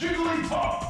Jigglypuff!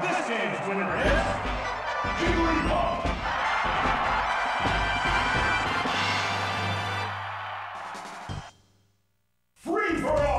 This game's winner is Jigglypuff! Free for all!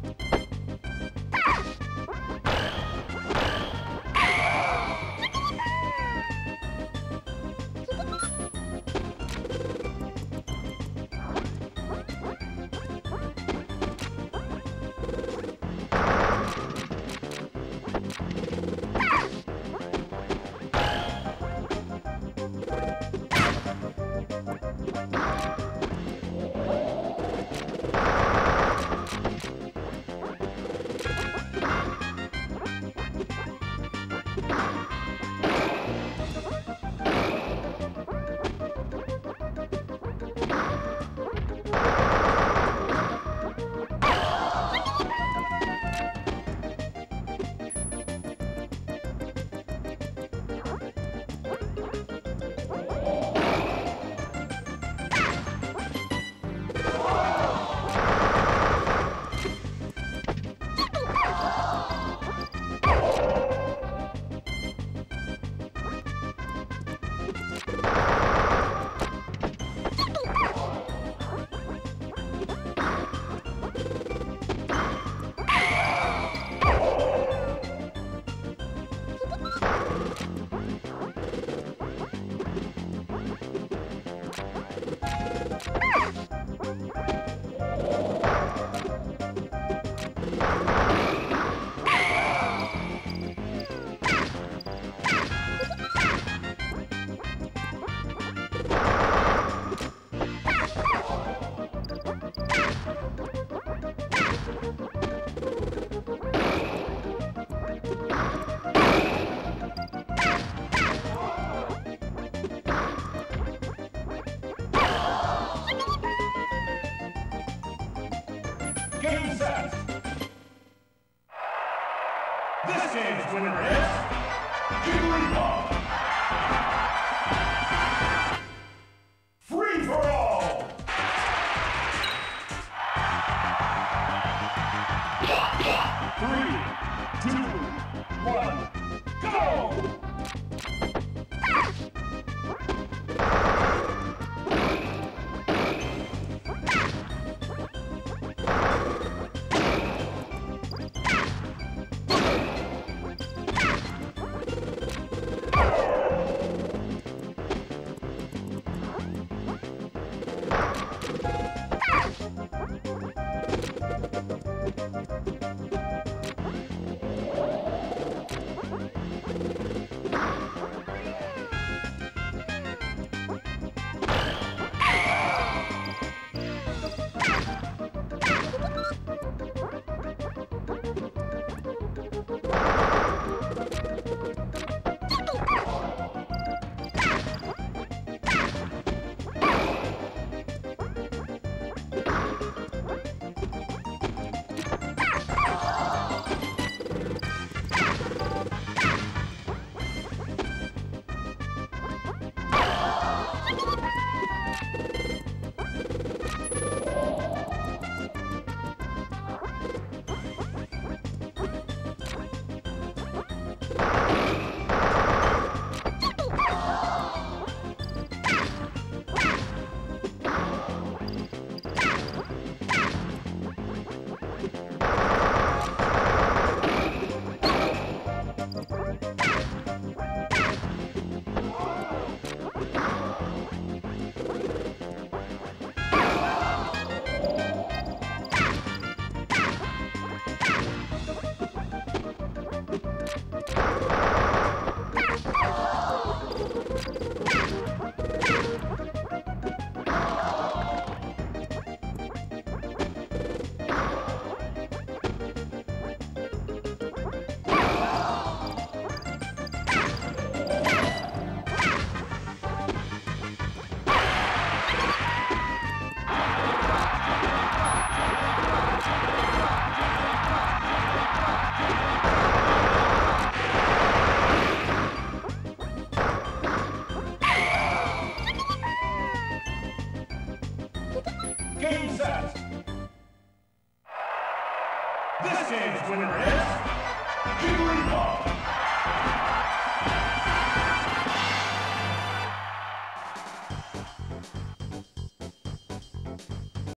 Game set! This game's winner is Jigglypuff! Free for all! Three, two, one, go! Game set! This game's winner is Jigglypuff!